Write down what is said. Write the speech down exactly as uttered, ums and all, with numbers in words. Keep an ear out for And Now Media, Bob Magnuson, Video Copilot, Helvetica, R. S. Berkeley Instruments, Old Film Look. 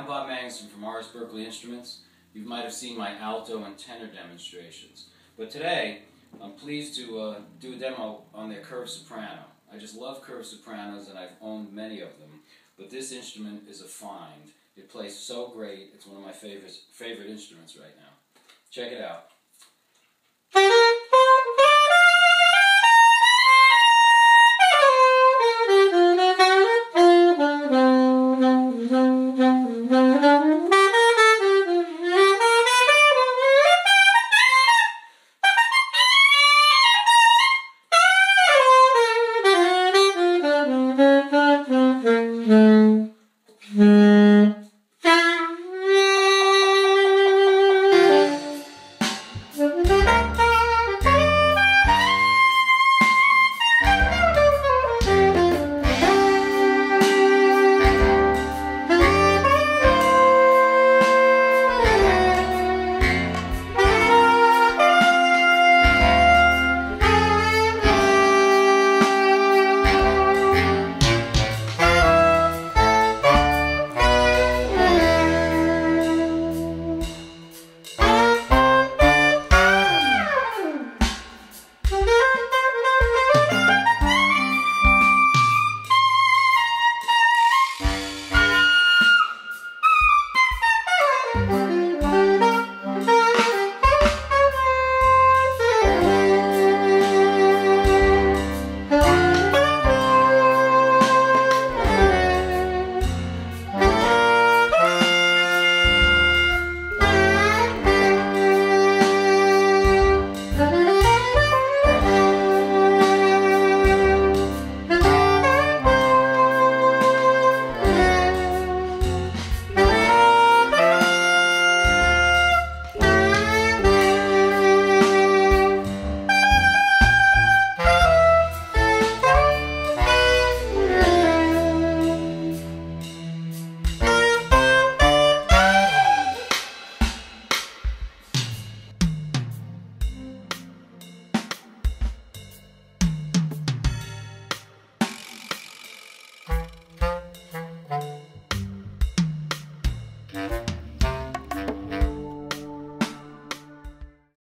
I'm Bob Magnuson from R S Berkeley Instruments. You might have seen my alto and tenor demonstrations, but today I'm pleased to uh, do a demo on their curved soprano. I just love curved sopranos and I've owned many of them, but this instrument is a find. It plays so great, it's one of my favorite, favorite instruments right now. Check it out.